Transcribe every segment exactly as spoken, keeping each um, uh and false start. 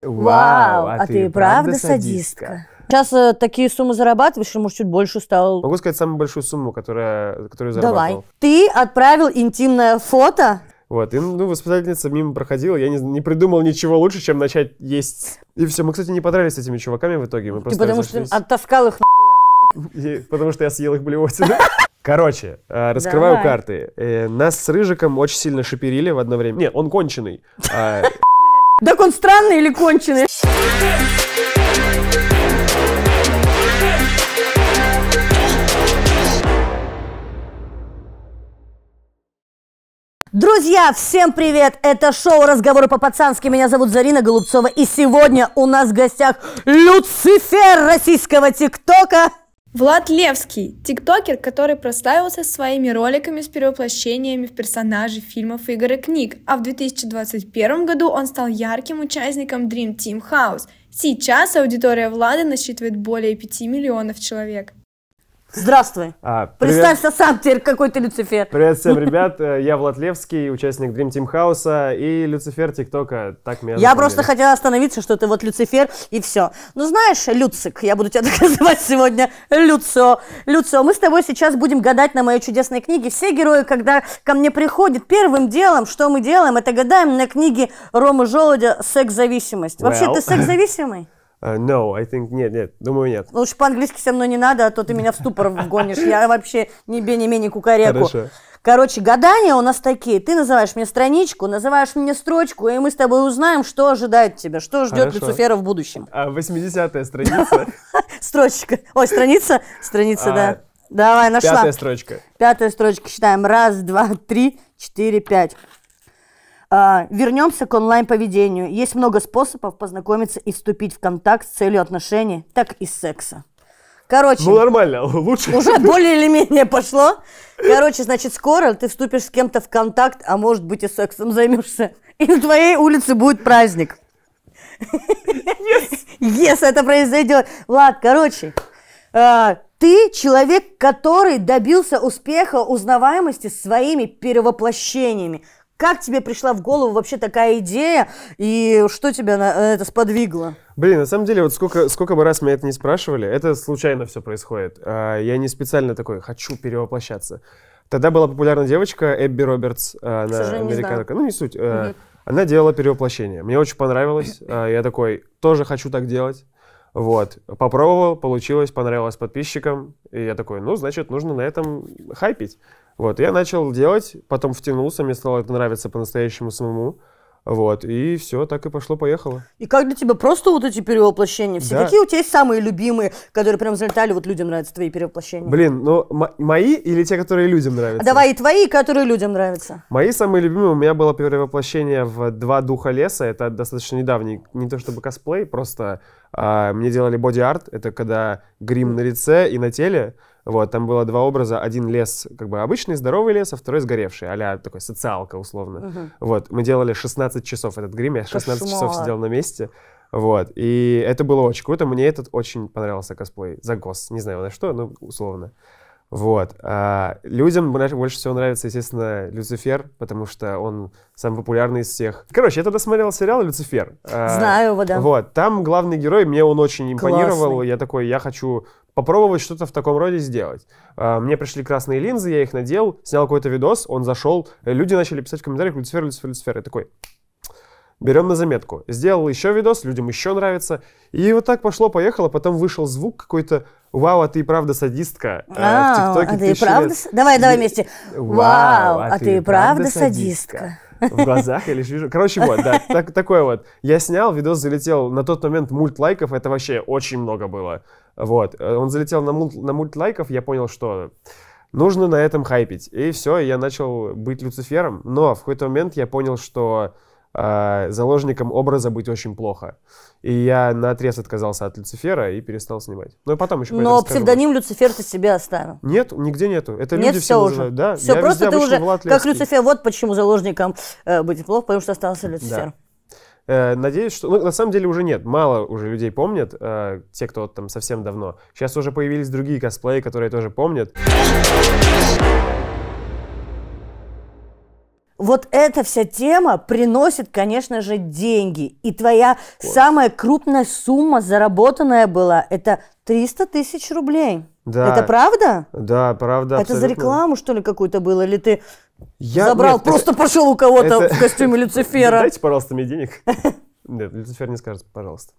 Вау, а, а ты, ты правда садистка? садистка? Сейчас э, такие суммы зарабатываешь, и, может, чуть больше стал. Могу сказать самую большую сумму, которая, которую зарабатывал. Давай. Ты отправил интимное фото? Вот, и, ну, воспитательница мимо проходила, я не, не придумал ничего лучше, чем начать есть. И все, мы, кстати, не подрались с этими чуваками в итоге, мы просто потому разошлись. Что оттаскал их нахуй. Потому что я съел их блевотину. Короче, раскрываю Давай. карты. Нас с Рыжиком очень сильно шиперили в одно время. Не, он конченый. Так он странный или конченый? Друзья, всем привет! Это шоу «Разговоры по-пацански». Меня зовут Зарина Голубцова. И сегодня у нас в гостях Люцифер российского ТикТока. Влад Левский, тиктокер, который прославился своими роликами с перевоплощениями в персонажей фильмов, игр и книг. А в две тысячи двадцать первом году он стал ярким участником Dream Team House. Сейчас аудитория Влада насчитывает более пяти миллионов человек. Здравствуй. А, Представься сам теперь, какой ты Люцифер. Привет всем, ребят. Я Влад Левский, участник Dream Team House и Люцифер ТикТока. Так меня Я просто хотела остановиться, что ты вот Люцифер и все. Ну знаешь, Люцик, я буду тебя так называть сегодня, Люцо. Люцо, мы с тобой сейчас будем гадать на моей чудесной книге. Все герои, когда ко мне приходят, первым делом, что мы делаем, это гадаем на книге Ромы Жолодя «Секс-зависимость». Вообще, well. ты секс-зависимый? Uh, no, I think... Нет, нет, думаю, нет. Лучше по-английски со мной не надо, а то ты меня в ступор вгонишь. Я вообще не бенемене кукареку. Хорошо. Короче, гадания у нас такие. Ты называешь мне страничку, называешь мне строчку, и мы с тобой узнаем, что ожидает тебя, что ждет Хорошо. Люцифера в будущем. А, восьмидесятая страница. Строчка. Ой, страница? Страница, да. Давай, нашла. Пятая строчка. Пятая строчка. Считаем. Раз, два, три, четыре, пять. А, вернемся к онлайн-поведению. Есть много способов познакомиться и вступить в контакт с целью отношений, так и секса. Короче... Ну нормально, лучше. Уже более или менее пошло. Короче, значит, скоро ты вступишь с кем-то в контакт, а может быть и сексом займешься. И на твоей улице будет праздник. Yes, yes, это произойдет. Влад, короче... А, ты человек, который добился успеха, узнаваемости своими перевоплощениями. Как тебе пришла в голову вообще такая идея, и что тебя на это сподвигло? Блин, на самом деле, вот сколько, сколько бы раз меня это не спрашивали, это случайно все происходит. Я не специально такой, хочу перевоплощаться. Тогда была популярна девочка Эбби Робертс, она американка, ну не суть. Угу. Она делала перевоплощение, мне очень понравилось, я такой, тоже хочу так делать. Вот, попробовал, получилось, понравилось подписчикам, и я такой, ну, значит, нужно на этом хайпить. Вот, я начал делать, потом втянулся, мне стало это нравиться по-настоящему самому, вот, и все, так и пошло-поехало. И как для тебя просто вот эти перевоплощения все? Да. Какие у тебя есть самые любимые, которые прям залетали, вот людям нравятся твои перевоплощения? Блин, ну, мои или те, которые людям нравятся? Давай и твои, и которые людям нравятся. Мои самые любимые, у меня было перевоплощение в «Два духа леса», это достаточно недавний, не то чтобы косплей, просто... А, мне делали боди-арт, это когда грим на лице и на теле, вот, там было два образа, один лес, как бы обычный, здоровый лес, а второй сгоревший, а-ля такой социалка условно, угу. Вот, мы делали шестнадцать часов этот грим, я шестнадцать часов сидел на месте, вот, и это было очень круто, мне этот очень понравился косплей, за гос, не знаю на что, но условно. Вот. А людям больше всего нравится, естественно, Люцифер, потому что он самый популярный из всех. Короче, я тогда смотрел сериал «Люцифер». Знаю его, да. Вот. Там главный герой, мне он очень импонировал. Классный. Я такой, я хочу попробовать что-то в таком роде сделать. А, мне пришли красные линзы, я их надел, снял какой-то видос, он зашел, люди начали писать в комментариях «Люцифер, Люцифер, Люцифер». Я такой, берем на заметку. Сделал еще видос, людям еще нравится. И вот так пошло-поехало, потом вышел звук какой-то. Вау, а ты и правда садистка. А, в ТикТоке а ты и правда... Лет... Давай, давай вместе. Вау, а, а ты и правда, правда садистка. В глазах я лишь вижу. Короче, вот, да, так, такое вот. Я снял, видос залетел. На тот момент мульт лайков, это вообще очень много было. Вот, он залетел на мульт, на мульт лайков, я понял, что нужно на этом хайпить. И все, я начал быть Люцифером. Но в какой-то момент я понял, что... заложником образа быть очень плохо. И я наотрез отказался от Люцифера и перестал снимать. Но потом еще Но псевдоним больше. Люцифер ты себе оставил? Нет, нигде нету. Это Нет, люди все, все уже. Да, все, я просто ты уже как Люцифер. Вот почему заложником э, быть плохо, потому что остался Люцифер. Да. Надеюсь, что... Ну, на самом деле уже нет. Мало уже людей помнят. Э, те, кто там совсем давно. Сейчас уже появились другие косплеи, которые тоже помнят. Вот эта вся тема приносит, конечно же, деньги. И твоя вот. самая крупная сумма заработанная была, это триста тысяч рублей. Да. Это правда? Да, правда. Это абсолютно. За рекламу, что ли, какую-то было? Или ты я... забрал, Нет, просто это... пошел у кого-то это... в костюме Люцифера? Дайте, пожалуйста, мне денег. Нет, Люцифер не скажет, пожалуйста.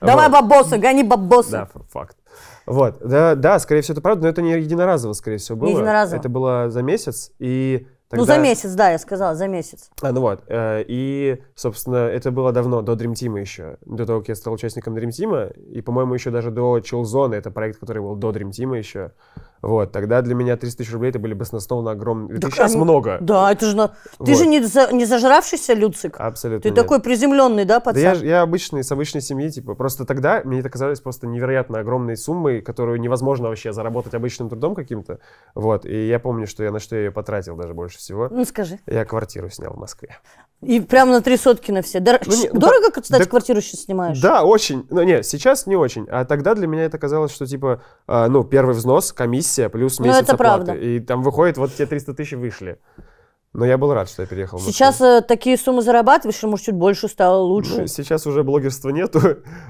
Давай бабосы, гони бабосы. Да, факт. Вот, да, скорее всего, это правда, но это не единоразово, скорее всего, было. Единоразово. Это было за месяц, и... Тогда... Ну, за месяц, да, я сказала, за месяц. А, ну вот. Э, и, собственно, это было давно, до Dream Team еще. До того, как я стал участником Dream Team. И, по-моему, еще даже до Челзона. Это проект, который был до Dream Team еще. Вот. Тогда для меня триста тысяч рублей это были баснословно огромные. Так это сейчас они... много. Да, это же... Вот. Ты же не, за... не зажравшийся люцик. Абсолютно Ты нет. такой приземленный, да, пацан? Да я, я обычный, с обычной семьи, типа. Просто тогда мне это казалось просто невероятно огромной суммой, которую невозможно вообще заработать обычным трудом каким-то. Вот. И я помню, что я на что я ее потратил даже больше всего. Ну, скажи. Я квартиру снял в Москве. И прям на три сотки на все. Дор... Ну, не, Дорого, да, кстати, да, квартиру сейчас снимаешь? Да, очень. Ну, нет, сейчас не очень. А тогда для меня это казалось, что, типа, э, ну, первый взнос, комиссия, плюс месяц оплаты. Ну, это правда. И там выходит, вот те триста тысяч вышли. Но я был рад, что я переехал в Москву. Сейчас э, такие суммы зарабатываешь, что, может, чуть больше стало лучше? Ну, сейчас уже блогерства нету.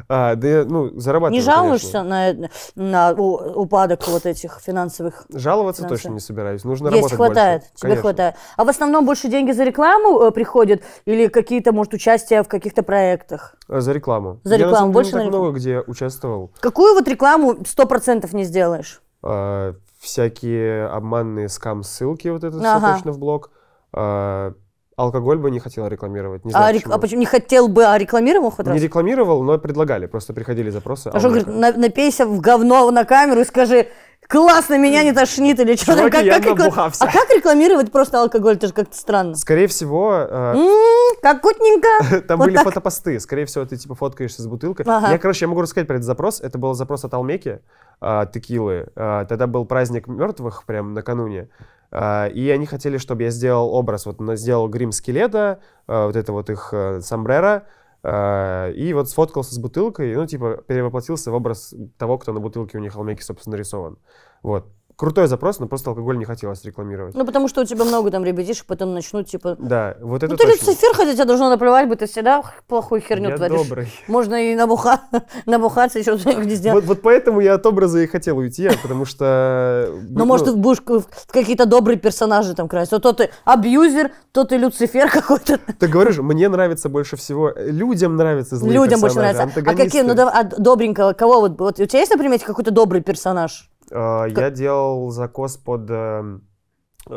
А, да, ну, зарабатываю, не жалуешься на, на упадок вот этих финансовых? Жаловаться финансовых. Точно не собираюсь. Нужно Есть, работать хватает, больше. Тебе Конечно. хватает. А в основном больше деньги за рекламу э, приходят? Или какие-то, может, участия в каких-то проектах? За рекламу. За рекламу. Я, на самом деле, больше не так на много где участвовал. Какую вот рекламу сто процентов не сделаешь? А, всякие обманные скам-ссылки, вот это ага. все точно в блог. А, алкоголь бы не хотел рекламировать. Не знаю, а, рек... почему. а почему не хотел бы, а рекламировал хоть раз? Не рекламировал, но предлагали. Просто приходили запросы. А что, говорит, на, напейся в говно на камеру и скажи: классно, меня не тошнит, или что там. Как, как реклам... А как рекламировать просто алкоголь? Это же как-то странно. Скорее всего... Э... М-м, как кутненько. Там вот были так. фотопосты. Скорее всего, ты типа фоткаешься с бутылкой. Ага. Я, короче, я могу рассказать про этот запрос. Это был запрос от Алмеки э, Тыкилы. Э, тогда был праздник мертвых прям накануне. Uh, и они хотели, чтобы я сделал образ, вот сделал грим скелета, uh, вот это вот их uh, сомбреро, uh, и вот сфоткался с бутылкой, ну типа перевоплотился в образ того, кто на бутылке у них Алмеки, собственно, рисован. Вот. Крутой запрос, но просто алкоголь не хотелось рекламировать. Ну, потому что у тебя много там ребятишек, потом начнут, типа... Да, вот это Ну, ты точно. Люцифер, хотя тебя должно наплевать бы, ты всегда плохую херню я творишь. Добрый. Можно и набуха... набухаться, еще что-нибудь не сделать. Вот, вот поэтому я от образа и хотел уйти, потому что... Ну, ну, может, ты будешь в какие-то добрые персонажи там красить. То ты абьюзер, то ты Люцифер какой-то. Ты говоришь, мне нравится больше всего... Людям нравятся злые Людям персонажи, больше нравится. А какие, ну, да, а добренького, кого вот... вот? У тебя есть, например, какой-то добрый персонаж? Uh, как... Я делал закос под uh,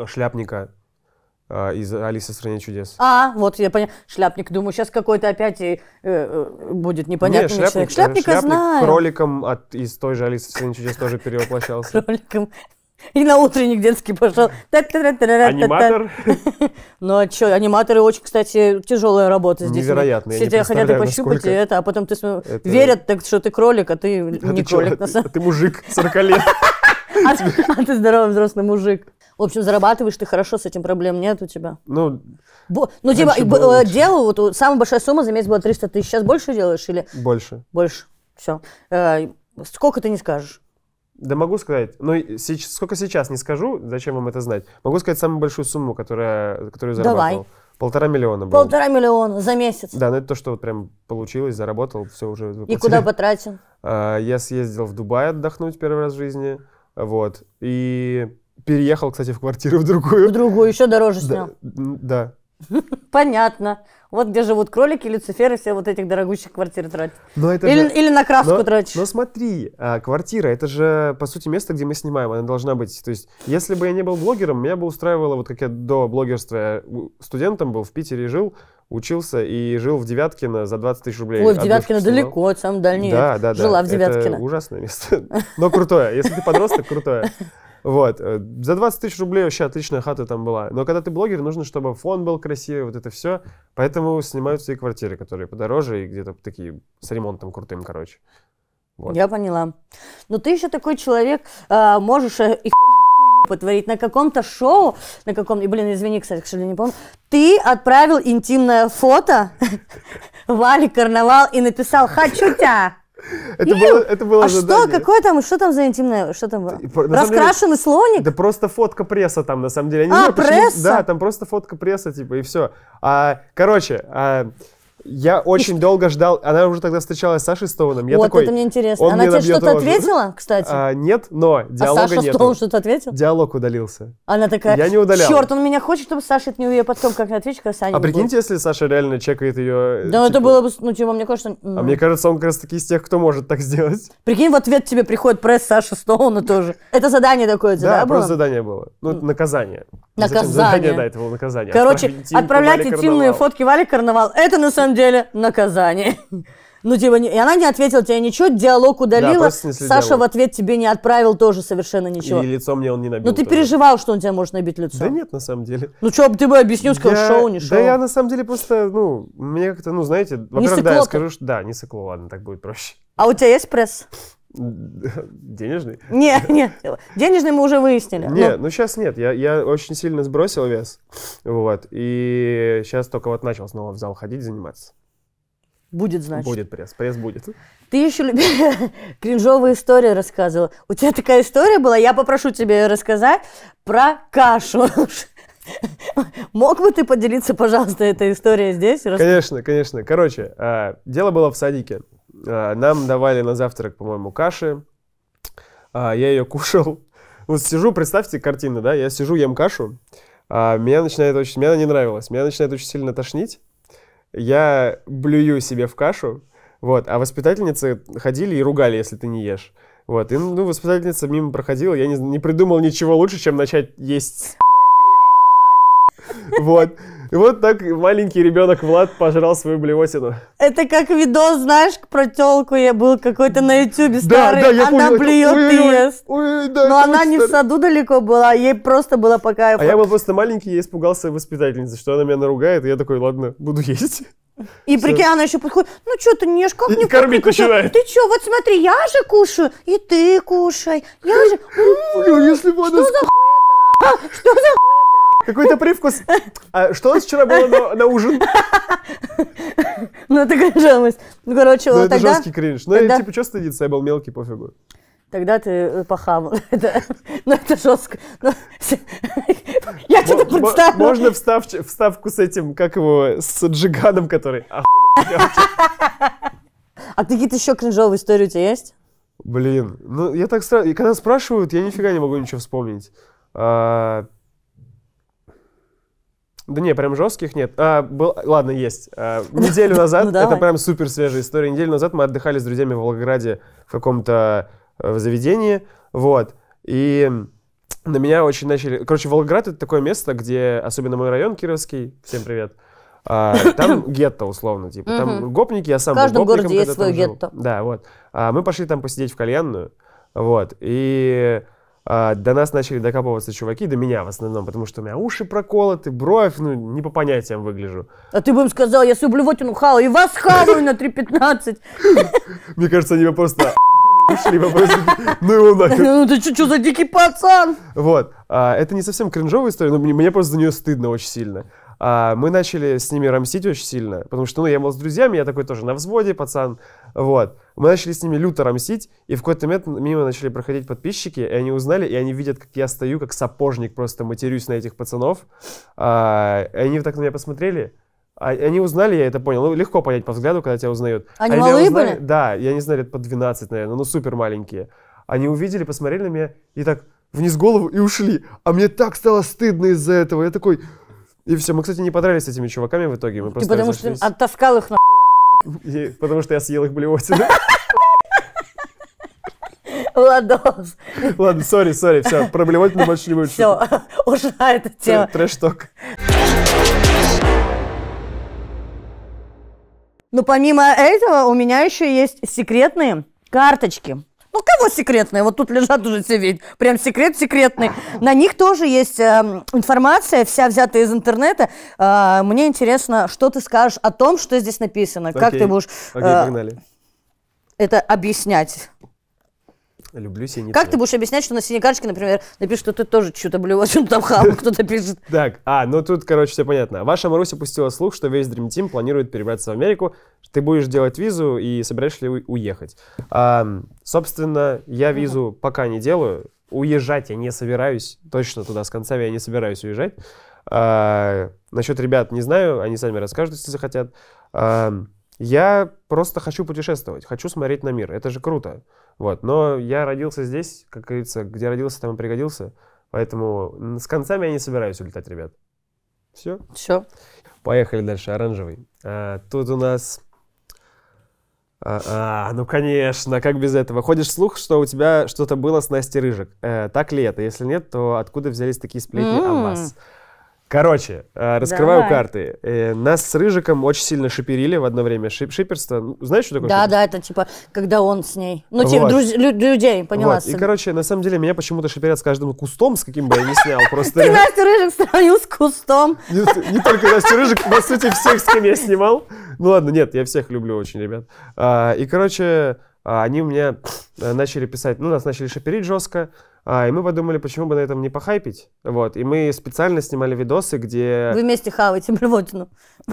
шляпника uh, из «Алисы в стране чудес». А, вот я понял. Шляпник, думаю, сейчас какой-то опять и, э, будет непонятный Нет, шляпник, человек. Шляпника шляпник знаю. Кроликом от, из той же «Алисы в стране чудес» тоже перевоплощался. Кроликом. И на утренник детский пошел. Аниматор. Ну а что, аниматоры очень, кстати, тяжелая работа здесь. Невероятно. Все тебя хотят и пощупать, и это, а потом ты верят, что ты кролик, а ты не кролик. Ты мужик, сорок лет. А ты здоровый взрослый мужик. В общем, зарабатываешь ты хорошо, с этим проблем нет у тебя? Ну, Бо ну типа, делал, вот, самая большая сумма за месяц была триста тысяч, сейчас больше делаешь или? Больше. Больше, все. Сколько ты не скажешь? Да могу сказать, но сейчас, сколько сейчас не скажу, зачем вам это знать. Могу сказать самую большую сумму, которая, которую зарабатывал. Давай. Полтора миллиона было. Полтора миллиона за месяц. Да, но это то, что вот прям получилось, заработал, все уже выплатили. И куда потратил? А, я съездил в Дубай отдохнуть первый раз в жизни, вот, и переехал, кстати, в квартиру в другую. В другую, еще дороже снял. Да. Понятно. Вот где живут кролики, Люциферы, все вот этих дорогущих квартир тратят. Или, же... или на краску но, тратишь. Но смотри, квартира, это же, по сути, место, где мы снимаем. Она должна быть. То есть, если бы я не был блогером, меня бы устраивало, вот как я до блогерства студентом был, в Питере жил, учился и жил в Девяткино за двадцать тысяч рублей. Ой, в Девяткино далеко, от самого дальнего. Да, да, да. Жила в Девяткино. Это ужасное место. Но крутое. Если ты подросток, крутое. Вот. За двадцать тысяч рублей вообще отличная хата там была. Но когда ты блогер, нужно, чтобы фон был красивый, вот это все. Поэтому снимаются и квартиры, которые подороже, и где-то такие с ремонтом крутым, короче. Вот. Я поняла. Но ты еще такой человек, а, можешь и хуйню потворить на каком-то шоу, на каком... И, блин, извини, кстати, что я не помню. Ты отправил интимное фото Вали Карнавал и написал «Хочу тебя». Это было, это было а задание. Что? Какое там? Что там за интимное? Что там было? Раскрашенный слоник? Да просто фотка пресса там, на самом деле. Я не а, знаю, пресса? Почему. Да, там просто фотка пресса, типа, и все. А, короче, а, я очень долго ждал. Она уже тогда встречалась с Сашей Стоуном. Я вот, такой, это мне интересно. Она тебе что-то ответила, кстати? А, нет, но диалога нет. А Саша Стоун что-то ответил? Диалог удалился. Она такая, я не удалял. Черт, он меня хочет, чтобы Саша от нее потом как-то отвечу, как Саня. А прикиньте, будет. Если Саша реально чекает ее... Да, типа... это было бы, ну, типа, мне кажется... А мне кажется, он как раз таки из тех, кто может так сделать. Прикинь, в ответ тебе приходит пресс Саши Стоуна тоже. Это задание такое, да, да, было? Просто задание было. Ну, наказание. Наказание. Задание, да, это было наказание. Короче, отправлять интимные фотки Вали Карнавал. Это на самом деле наказание. Ну, типа, не, и она не ответила тебе ничего, диалог удалила, да, Саша диалог. В ответ тебе не отправил тоже совершенно ничего. И лицо мне он не набил. Ну, ты тоже переживал, что он тебя может набить лицо? Да нет, на самом деле. Ну, что, ты бы объяснил, сказал, я... шоу, не шоу. Да я, на самом деле, просто, ну, мне как-то, ну, знаете, во-первых, да, я скажу, что... Да, не сыкло, ладно, так будет проще. А у тебя есть пресс? Денежный? Нет, нет, денежный мы уже выяснили. Нет, ну, ну сейчас нет, я, я очень сильно сбросил вес, вот, и сейчас только вот начал снова в зал ходить, заниматься. Будет, значит. Будет пресс, пресс будет. Ты еще люби... кринжовые истории рассказывала. У тебя такая история была, я попрошу тебе ее рассказать, про кашу. Мог бы ты поделиться, пожалуйста, этой историей здесь? Конечно, конечно. Короче, э, дело было в садике. Нам давали на завтрак, по-моему, каши. Я ее кушал. Вот сижу, представьте картину, да? Я сижу, ем кашу. Меня начинает очень... Мне она не нравилась. Меня начинает очень сильно тошнить. Я блюю себе в кашу. Вот. А воспитательницы ходили и ругали, если ты не ешь. Вот. И, ну, воспитательница мимо проходила. Я не, не придумал ничего лучше, чем начать есть. Вот. И вот так маленький ребенок Влад пожрал свою блевотину. Это как видос, знаешь, про телку я был какой-то на ютубе старый. Да, да, она блюет и ест. Ой, да, но она не в саду далеко была, ей просто было по кайфу. А я был просто маленький, я испугался воспитательницы, что она меня наругает, и я такой, ладно, буду есть. И все. Прикинь, она еще подходит, ну что ты не ешь, как не кормить начинает. Ты что, вот смотри, я же кушаю, и ты кушай. Я же... Если бы она... Что за хуйня? Что за хуйня? Какой-то привкус. А что у нас вчера было на, на ужин? Ну, такая жалость. Ну, короче, вот тогда... это жесткий кринж. Ну, я, типа, что стыдиться? Я был мелкий, пофигу. Тогда ты похавал. Ну, это жестко. Я тебе представлю. Можно вставку с этим, как его, с Джиганом, который... А какие-то еще кринжовые истории у тебя есть? Блин, ну, я так сразу... И когда спрашивают, я нифига не могу ничего вспомнить. Да не, прям жестких нет. А, был, ладно, есть. А, неделю назад, ну, это прям супер свежая история. Неделю назад мы отдыхали с друзьями в Волгограде в каком-то э, заведении. Вот. И на меня очень начали... Короче, Волгоград — это такое место, где, особенно мой район кировский, всем привет, а, там гетто, условно, типа. Там гопники, я сам был гопником. В каждом городе есть свое гетто. Да, вот. А, мы пошли там посидеть в кальянную. Вот. И... Uh, до нас начали докапываться чуваки, до меня в основном, потому что у меня уши проколоты, бровь, ну, не по понятиям выгляжу. А ты бы им сказал, я свою блевотину хаваю, и вас хаваю на три пятнадцать. Мне кажется, они бы просто ушли, ну его нахер. Ну ты что за дикий пацан? Вот, это не совсем кринжовая история, но мне просто за нее стыдно очень сильно. Мы начали с ними рамсить очень сильно, потому что, ну, я был с друзьями, я такой тоже на взводе, пацан, вот. Мы начали с ними люто рамсить, и в какой-то момент мимо начали проходить подписчики, и они узнали, и они видят, как я стою, как сапожник, просто матерюсь на этих пацанов. А, они так на меня посмотрели, а, они узнали, я это понял, ну, легко понять по взгляду, когда тебя узнают. Они, они малые узнали, были? Да, я не знаю, лет по двенадцать, наверное, ну, супер маленькие. Они увидели, посмотрели на меня, и так вниз голову, и ушли. А мне так стало стыдно из-за этого, я такой... И все, мы, кстати, не подрались с этими чуваками в итоге. Мы просто потому разошлись. Что ты оттаскал их нахуй. Потому что я съел их блевотину. Ладос. Ладно, сори, сори, все, про блевотину больше не будет. Все, ушла эта тема. Трэш-ток. Ну, помимо этого, у меня еще есть секретные карточки. Ну, кого секретные? Вот тут лежат уже все, ведь прям секрет-секретный. На них тоже есть э, информация, вся взятая из интернета. Э, мне интересно, что ты скажешь о том, что здесь написано. Окей. Как ты будешь э, Окей, погнали. Это объяснять? Люблю синий Как цвет. Ты будешь объяснять, что на синей карточке, например, напишет, что ты тоже что-то блевать, он там хам, кто-то пишет. Так, а, ну тут, короче, все понятно. Ваша Маруся пустила слух, что весь Dream Team планирует перебраться в Америку. Ты будешь делать визу и собираешься ли уехать? А, собственно, я визу пока не делаю. Уезжать я не собираюсь. Точно туда с концами я не собираюсь уезжать. А, насчет ребят не знаю. Они сами расскажут, если захотят. А, я просто хочу путешествовать. Хочу смотреть на мир. Это же круто. Вот, но я родился здесь, как говорится, где родился, там и пригодился. Поэтому с концами я не собираюсь улетать, ребят. Все? Все. Поехали дальше, оранжевый. А, тут у нас... А, а, ну, конечно, как без этого? Ходишь слух, что у тебя что-то было с Настей Рыжик. А, так ли это? Если нет, то откуда взялись такие сплетни mm. о вас? Короче, раскрываю Давай. карты. Нас с Рыжиком очень сильно шиперили в одно время. Шип, шиперство, знаешь, что такое? Да, шиперство? Да, это типа, когда он с ней. Ну, вот. типа, друз, лю, людей, поняла. Вот. И, короче, на самом деле, меня почему-то шиперят с каждым кустом, с каким бы я ни снял. Просто... Ты Настю Рыжик сравнил с кустом. Не только Настю Рыжик, по сути, всех, с кем я снимал. Ну, ладно, нет, я всех люблю очень, ребят. И, короче, они у меня начали писать, ну, нас начали шиперить жестко. А, и мы подумали, почему бы на этом не похайпить. Вот. И мы специально снимали видосы, где... Вы вместе хаваете блевотину.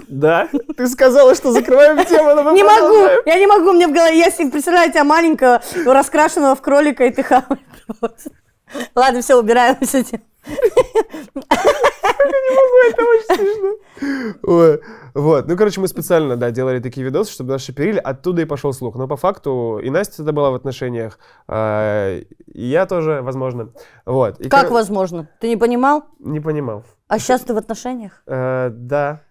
Да? Ты сказала, что закрываем тему, но мы Не могу, я не могу, мне в голове... Я представляю тебя маленького, раскрашенного в кролика, и ты хаваешь блевотину. Ладно, все, убираем с этим. Я не могу, это очень смешно. Вот, ну, короче, мы специально, да, делали такие видосы, чтобы нас шиперили, оттуда и пошел слух. Но по факту и Настя тогда была в отношениях, и я тоже, возможно. Вот. И как кор... возможно? Ты не понимал? Не понимал. А сейчас ты в отношениях? Э, да.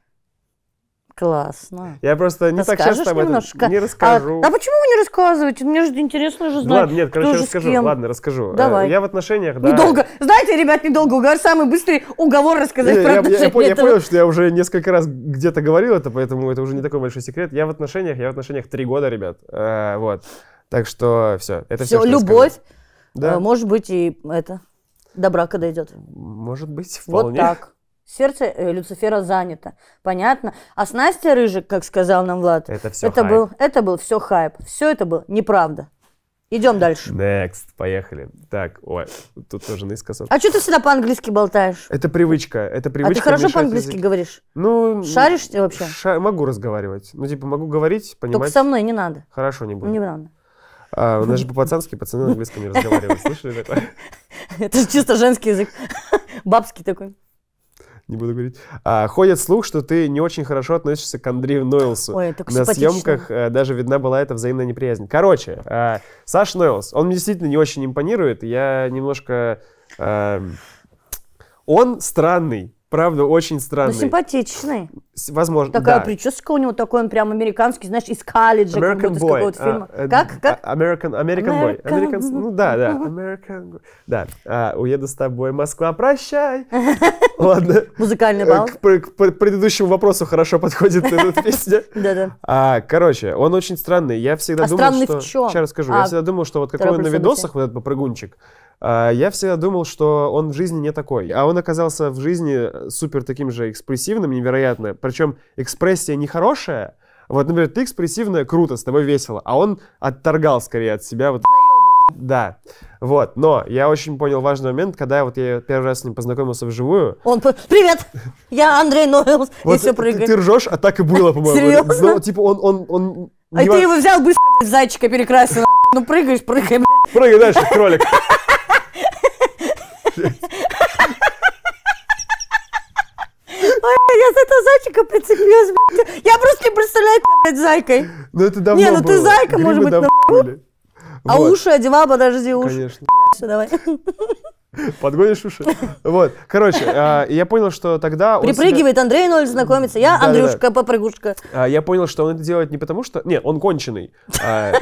Классно. Я просто не так часто об этом не расскажу. А, а почему вы не рассказываете? Мне же интересно же знать. Ладно, нет, короче, расскажу. Ладно, расскажу. Давай. Я в отношениях, да. Недолго. Знаете, ребят, недолго уговор. Самый быстрый уговор рассказать про отношения. Я, я, я понял, что я уже несколько раз где-то говорил это, поэтому это уже не такой большой секрет. Я в отношениях, я в отношениях три года, ребят. А, вот. Так что все. Это все, все любовь. Да. Может быть, и это. До брака дойдет. Может быть, вполне. Вот так. Сердце э, Люцифера занято. Понятно? А с Настей Рыжик, как сказал нам Влад, это, все это, хайп. Был, это был все хайп. Все это было неправда. Идем дальше. Next. Поехали. Так, ой, тут тоже наискосок. А что ты всегда по-английски болтаешь? Это привычка. Это привычка. А ты хорошо по-английски язык... говоришь? Ну, шаришь ты вообще? Ша... Могу разговаривать. Ну, типа, могу говорить, понимать. Только со мной не надо. Хорошо, не буду. Не надо. А, у нас же по-пацански пацаны на английском не разговаривают. Слышали такое? Это же чисто женский язык. Бабский такой. Не буду говорить. А, ходит слух, что ты не очень хорошо относишься к Андрею Нойлсу. Ой, так На съемках а, даже видна была эта взаимная неприязнь. Короче, а, Саш Нойлс, он мне действительно не очень импонирует. Я немножко... А, он странный. Правда, очень странный. Ну, симпатичный. Возможно, Такая да. прическа у него, такой он прям американский, знаешь, из колледжа. American Boy. Из фильма. Uh, uh, как? как? American, American, American Boy. American... Ну да, да. American... да. Uh, уеду с тобой, Москва, прощай. Ладно. Музыкальный балл. К, к, к предыдущему вопросу хорошо подходит эта песня. Да-да. Короче, он очень странный. Я всегда думал, что... Сейчас расскажу. Я всегда думал, что вот какой он на видосах, вот этот попрыгунчик, я всегда думал, что он в жизни не такой. А он оказался в жизни супер таким же экспрессивным, невероятно. Причем экспрессия нехорошая. Вот, например, ты экспрессивная, круто, с тобой весело. А он отторгал скорее от себя. Вот. Да. Вот. Но я очень понял важный момент, когда вот я первый раз с ним познакомился вживую. Он по... Привет! Я Андрей Нойлс. Вот и все прыгает. Ты ржешь, а так и было, по-моему. Серьезно? Но, типа он... он, он а не... ты его взял быстро, блядь, зайчика перекрасил. Ну прыгаешь, прыгай, блядь. Прыгай дальше, кролик. Ой, я за этого зайчика прицепилась, блядь. Я просто не представляю тебя, блядь, зайкой. Ну это давно Не, ну было. Ты зайка, Гримы может быть, на... А вот. Уши одевала, подожди, уши. Конечно. Все, давай. Подгонишь уши? Вот, короче, а, я понял, что тогда... Припрыгивает себя... Андрей Нойлс, знакомится. Я да, Андрюшка, да, да. попрыгушка. А, я понял, что он это делает не потому, что... Нет, он конченый. А...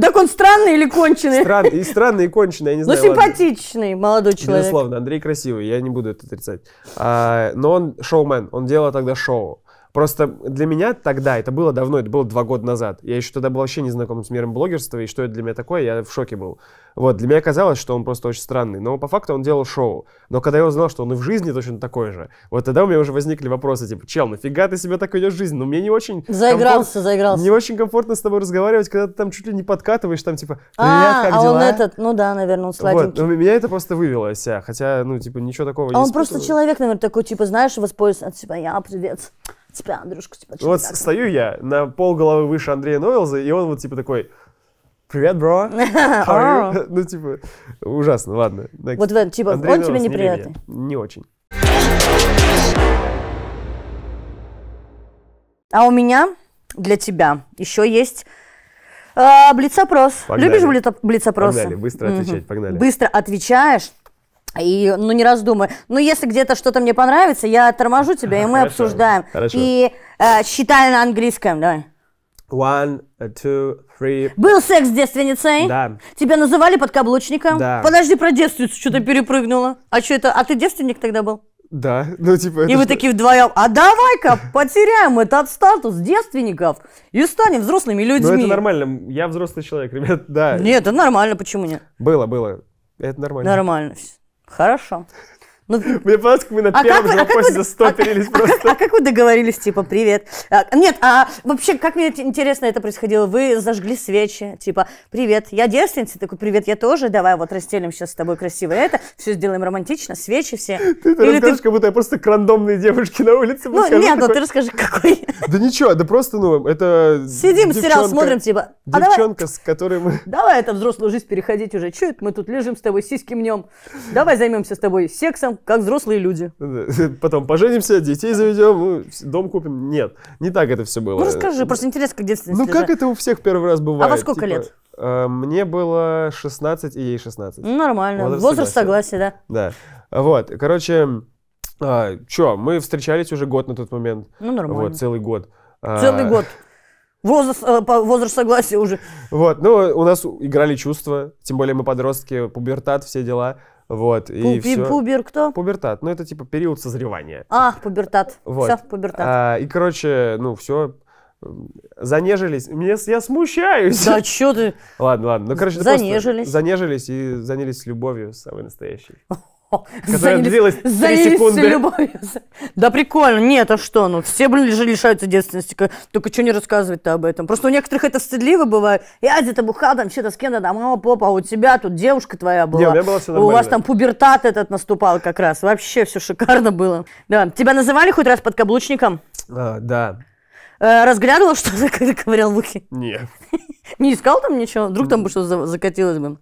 Так он странный или конченый? Стран... И странный, и конченый, я не знаю. Ну, симпатичный ладно. молодой человек. Безусловно, Андрей красивый, я не буду это отрицать. А, но он шоумен, он делал тогда шоу. Просто для меня тогда, это было давно, это было два года назад. Я еще тогда был вообще не знаком с миром блогерства, и что это для меня такое, я в шоке был. Вот, для меня казалось, что он просто очень странный, но по факту он делал шоу. Но когда я узнал, что он и в жизни точно такой же, вот тогда у меня уже возникли вопросы, типа, чел, нафига ты себя так ведешь в жизни? Ну, мне не очень... Заигрался, комфорт... заигрался. Не очень комфортно с тобой разговаривать, когда ты там чуть ли не подкатываешь, там, типа, а, как а дела? Он этот, ну да, наверное, он сладенький. Вот, меня это просто вывело из себя, хотя, ну, типа, ничего такого а не А он испытывал. Просто человек, наверное, такой, типа, знаешь, воспользуется, типа, я, привет. Тебя, Андрюшка, типа, вот так. Стою я на полголовы выше Андрея Нойлза, и он вот типа такой: привет, бро. Ну, типа, ужасно, ладно. Вот вот, типа, он тебе неприятный. Не очень. А у меня для тебя еще есть блиц-опрос. Любишь блиц-опросы? Погнали, быстро отвечать, погнали. Быстро отвечаешь. И, ну, не раздумывай. Ну, если где-то что-то мне понравится, я торможу тебя, а, и мы хорошо, обсуждаем. Хорошо. И э, считай на английском, давай. One, two, three. Был секс с девственницей? Да. Тебя называли подкаблучником? Да. Подожди, про девственницу что-то перепрыгнула. А что это? А ты девственник тогда был? Да. Ну, типа, и вы что? Такие вдвоем, а давай-ка потеряем этот статус девственников и станем взрослыми людьми. Ну, это нормально, я взрослый человек, ребят, да. Нет, это нормально, почему нет? Было, было. Это нормально. Нормально. Хорошо. Ну, мне понравилось, как мы на первом же вопросе за сто перелись просто. А как вы договорились, типа, привет? Нет, а вообще, как мне интересно это происходило? Вы зажгли свечи, типа, привет, я девственница, такой, привет, я тоже, давай вот расстелим сейчас с тобой красиво это, все сделаем романтично, свечи все. Ты расскажешь, как будто я просто к рандомной девушке на улице. Ну, нет, ну ты расскажи, какой. Да ничего, да просто, ну, это... Сидим, сериал смотрим, типа, девчонка, с которой мы... Давай это взрослую жизнь переходить уже. Че это мы тут лежим с тобой, сиськи мнем? Давай займемся с тобой сексом, как взрослые люди. Потом поженимся, детей заведем, дом купим. Нет, не так это все было. Ну расскажи, просто интересно, как детство. Ну как это у всех первый раз бывает? А во сколько лет? Мне было шестнадцать, и ей шестнадцать. Нормально, возраст согласия, да. Да, вот, короче, чё, мы встречались уже год на тот момент. Ну нормально. Вот, целый год. Целый год. Возраст, возраст согласия уже. Вот, ну у нас играли чувства, тем более мы подростки, пубертат, все дела. Вот, Пу и все. Пубер кто? Пубертат. Ну, это типа период созревания. А, пубертат. Вот. Все, пубертат. А, и, короче, ну, все, занежились. Мне, я смущаюсь. Да, что ты? Ладно, ладно. Ну, короче, занежились. Занежились и занялись любовью самой настоящей. Которая длилась три секунды. Любовью. Да прикольно. Нет, а что? Ну, все лишаются девственности. Только что не рассказывать-то об этом? Просто у некоторых это стыдливо бывает. Я где-то бухал, там что-то с кем-то, там, о, попа, а у тебя тут девушка твоя была. Не, у меня было все нормально. У вас там пубертат этот наступал как раз. Вообще все шикарно было. Да. Тебя называли хоть раз подкаблучником? А, да. Разглядывал, что ты ковырял в ухе? Нет. Не искал там ничего? Вдруг там бы что-то закатилось бы?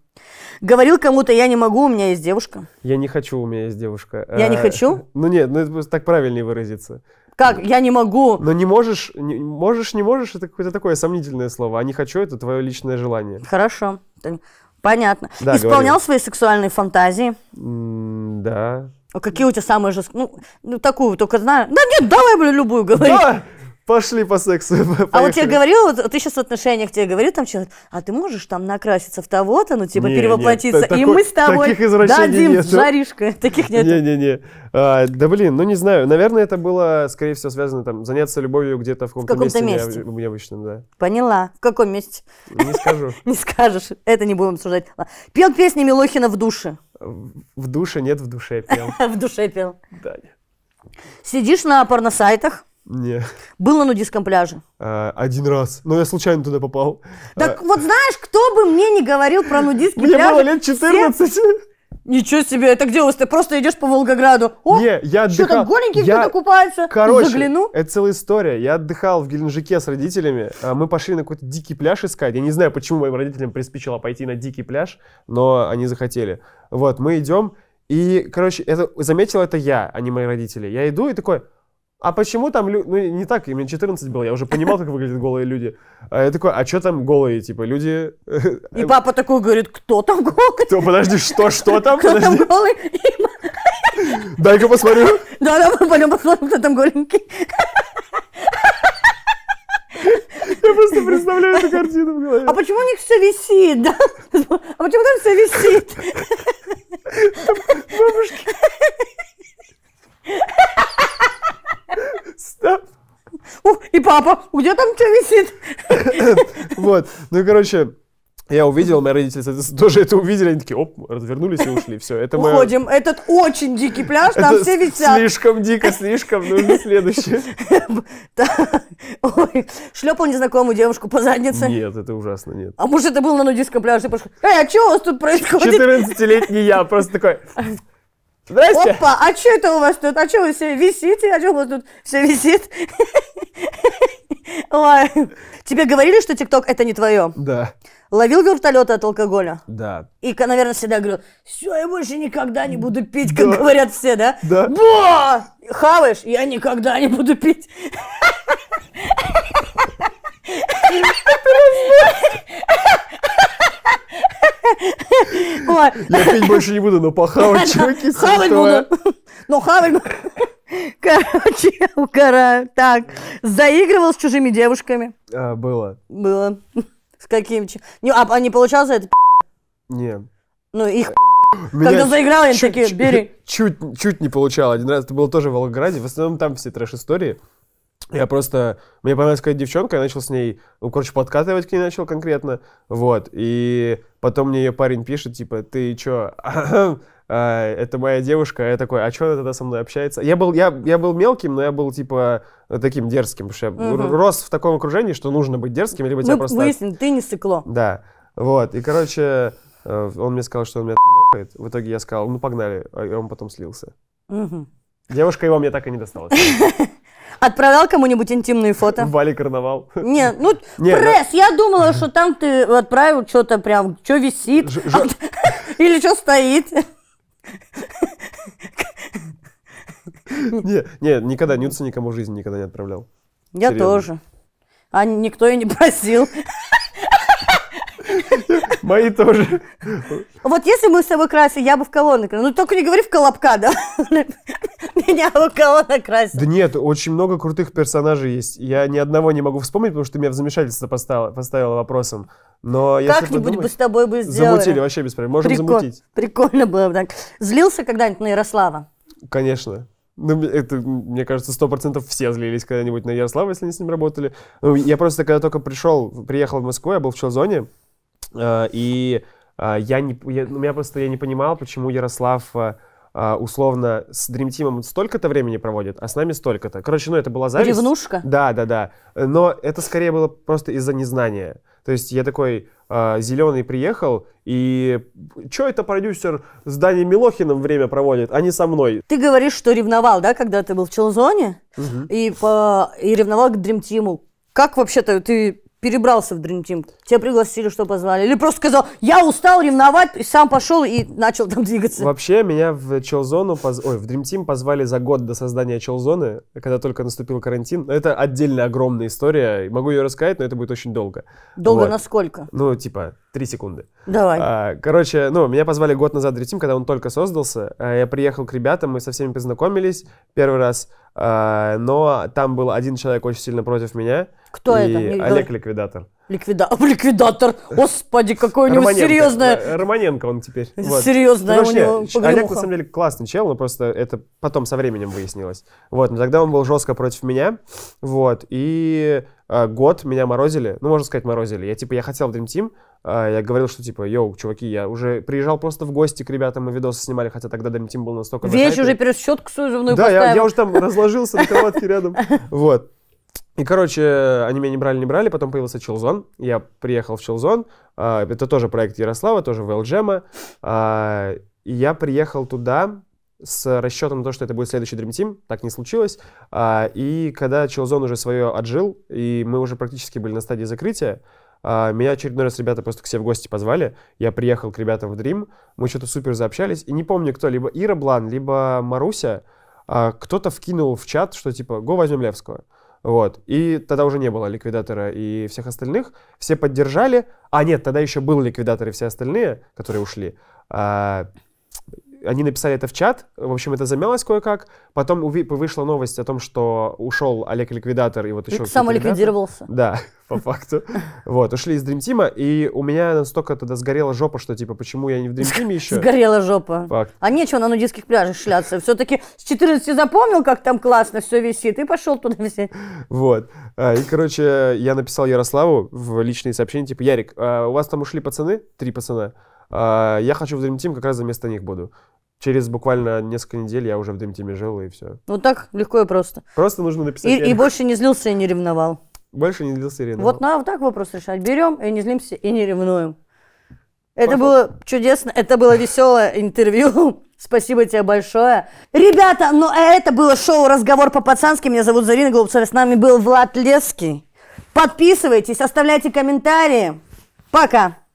Говорил кому-то, я не могу, у меня есть девушка. Я не хочу, у меня есть девушка. Я а, не хочу? Ну нет, ну это так правильнее выразиться. Как? Я не могу. Но не можешь, не, можешь, не можешь, это какое-то такое сомнительное слово. А не хочу, это твое личное желание. Хорошо, понятно. Да, исполнял говорил. Свои сексуальные фантазии? М да. А какие у тебя самые жесткие? Ну, такую только знаю. Да нет, давай, блин, любую говори. Да! Пошли по сексу. Поехали. А вот тебе говорил, вот ты сейчас в отношениях тебе говорит там человек, а ты можешь там накраситься в того-то, ну типа не, перевоплотиться, нет, и такой, мы с тобой дадим нету. Жаришка. Таких нет. Не-не-не. А, да блин, ну не знаю, наверное, это было, скорее всего, связано там, заняться любовью где-то в каком-то месте, месте. Не, необычном, да. Поняла. В каком месте? Не скажу. Не скажешь, это не будем обсуждать. Пел песни Милохина в душе? В душе нет, в душе пел. В душе пел. Да, нет. Сидишь на порносайтах? Не. Был на нудистском пляже? А, один раз. Но я случайно туда попал. Так а. Вот знаешь, кто бы мне не говорил про нудистский пляж? Мне было лет четырнадцать. Все... Ничего себе, это где у вас? Ты просто идешь по Волгограду. О, не, я отдыхал. Что там голенький я... кто-то купается? Короче, загляну. Это целая история. Я отдыхал в Геленджике с родителями. Мы пошли на какой-то дикий пляж искать. Я не знаю, почему моим родителям приспичило пойти на дикий пляж, но они захотели. Вот, мы идем. И, короче, это... заметил это я, а не мои родители. Я иду и такой... А почему там люди... Ну, не так, мне четырнадцать было, я уже понимал, как выглядят голые люди. А я такой, а что там голые, типа, люди... И папа такой говорит, кто там голый? Кто, подожди, что, что там? Кто подожди. Там голый? Дай-ка посмотрю. Да-да, пойдем посмотрим, кто там голенький. Я просто представляю эту картину в голове. А почему у них все висит, да? А почему там все висит? Бабушки... Стоп! И папа, где там что висит? Вот, ну, короче... Я увидел, мои родители тоже это увидели, они такие, оп, развернулись и ушли, все. Это уходим, моя... этот очень дикий пляж, там это все висят. Слишком дико, слишком, нужно следующее. Шлепал незнакомую девушку по заднице. Нет, это ужасно, нет. А может, это был на нудистском пляже, и пошел, эй, а что у вас тут происходит? четырнадцатилетний я просто такой, здрасте. Опа, а что это у вас тут, а что вы все висите, а что у вас тут все висит? Ой. Тебе говорили, что ТикТок это не твое? Да. Ловил вертолеты от алкоголя? Да. И, наверное, всегда говорил, все, я больше никогда не буду пить, как да. говорят все, да? Да. Ба! Хаваешь? Я никогда не буду пить. Я пить больше не буду, но похавать, чуваки. Хавать буду. Но хавать буду. Короче, я укораю. Так, заигрывал с чужими девушками. А, было. Было. С каким? Не, а, а не получал за это? Не. Ну, их меня когда заиграл, они чуть, такие, бери. Чуть, чуть, чуть не получал. Один раз это было тоже в Волгограде. В основном там все трэш-истории. Я просто... Мне понравилась какая-то девчонка, я начал с ней... Ну, короче, подкатывать к ней начал конкретно. Вот. И потом мне ее парень пишет, типа, ты чё... А, это моя девушка, я такой, а что она тогда со мной общается? Я был, я, я был мелким, но я был, типа, таким дерзким, потому что угу. я рос в таком окружении, что нужно быть дерзким, либо мы, тебя просто... Выяснили, ты не сыкло. Да, вот, и, короче, он мне сказал, что он меня т***ает, в итоге я сказал, ну, погнали, и он потом слился. Угу. Девушка его мне так и не досталась. Отправлял кому-нибудь интимные фото? Вали Карнавал. Не, ну, пресс, я думала, что там ты отправил что-то прям, что висит, или что стоит. Нет, не, никогда нюцы никому в жизни никогда не отправлял. Я серьезно. Тоже. А никто и не просил. Мои тоже. Вот если мы с тобой красили, я бы в кого накрасила. Ну только не говори в Колобка, да? Меня в кого накрасили. Да нет, очень много крутых персонажей есть. Я ни одного не могу вспомнить, потому что ты меня в замешательство поставила, поставила вопросом. Как-нибудь бы с тобой бы сделали. Замутили, вообще без проблем. Можем Прикол, замутить. Прикольно было бы так. Злился когда-нибудь на Ярослава? Конечно. Ну, это, мне кажется, сто процентов все злились когда-нибудь на Ярослава, если они с ним работали. Ну, я просто, когда только пришел, приехал в Москву, я был в Челзоне, Uh, и uh, я не, я, ну, я просто я не понимал, почему Ярослав uh, uh, условно с Dream Team'ом столько-то времени проводит, а с нами столько-то. Короче, ну это была зависть. Ревнушка? Да, да, да. Но это скорее было просто из-за незнания. То есть я такой uh, зеленый приехал, и что это продюсер с Даней Милохиным время проводит, а не со мной? Ты говоришь, что ревновал, да, когда ты был в Челзоне, uh-huh. и, по, и ревновал к Dream Team'у. Как вообще-то ты... перебрался в Dream Team, тебя пригласили, что позвали? Или просто сказал, я устал ревновать, и сам пошел и начал там двигаться? Вообще, меня в Челзону, поз... ой, в Dream Team позвали за год до создания Челзоны, когда только наступил карантин. Это отдельно огромная история, могу ее рассказать, но это будет очень долго. Долго вот. Насколько? Ну, типа, три секунды. Давай. А, короче, ну, меня позвали год назад в Dream Team, когда он только создался. Я приехал к ребятам, мы со всеми познакомились первый раз, но там был один человек очень сильно против меня. Кто и это? Олег-ликвидатор. Ликвида... Ликвидатор! Господи, какой у него серьезное... Романенко он теперь. Вот. Серьезное ну, у него погремуха. Олег, на самом деле, классный чел, но просто это потом со временем выяснилось. Вот, но тогда он был жестко против меня, вот, и э, год меня морозили, ну, можно сказать, морозили. Я, типа, я хотел в Dream Team, э, я говорил, что, типа, йоу, чуваки, я уже приезжал просто в гости к ребятам, мы видосы снимали, хотя тогда Dream Team был настолько... Вещь уже пересчетку сужевную да, поставил. Да, я, я уже там разложился на кроватке рядом, вот. И, короче, они меня не брали, не брали, потом появился Челзон, я приехал в Челзон, это тоже проект Ярослава, тоже ВЛДжема, и я приехал туда с расчетом на то, что это будет следующий Dream Team, так не случилось, и когда Челзон уже свое отжил, и мы уже практически были на стадии закрытия, меня очередной раз ребята просто к себе в гости позвали, я приехал к ребятам в Dream, мы что-то супер заобщались, и не помню кто, либо Ира Блан, либо Маруся, кто-то вкинул в чат, что типа «Го, возьмем Левского». Вот. И тогда уже не было ликвидатора и всех остальных. Все поддержали. А нет, тогда еще был ликвидатор и все остальные, которые ушли. А, Они написали это в чат, в общем, это замялось кое-как. Потом вышла новость о том, что ушел Олег-ликвидатор и вот еще... Самоликвидировался. Да, по факту. Вот, ушли из Dream Team, и у меня настолько тогда сгорела жопа, что типа, почему я не в Dream Team еще? Сгорела жопа. Факт. А нечего на нудистских пляжах шляться. Все-таки с четырнадцати запомнил, как там классно все висит, и пошел туда висеть. Вот. И, короче, я написал Ярославу в личные сообщения, типа, Ярик, у вас там ушли пацаны, три пацана. Uh, я хочу в Dream Team, как раз вместо них буду. Через буквально несколько недель я уже в Dream Team жил, и все. Вот так легко и просто. Просто нужно написать. И, и больше не злился и не ревновал. Больше не злился и ревновал. Вот надо вот так вопрос решать. Берем и не злимся, и не ревнуем. Это Пошел. было чудесно, это было веселое интервью. Спасибо тебе большое. Ребята, ну это было шоу «Разговор по-пацански». Меня зовут Зарина Голубцова, с нами был Влад Левский. Подписывайтесь, оставляйте комментарии. Пока!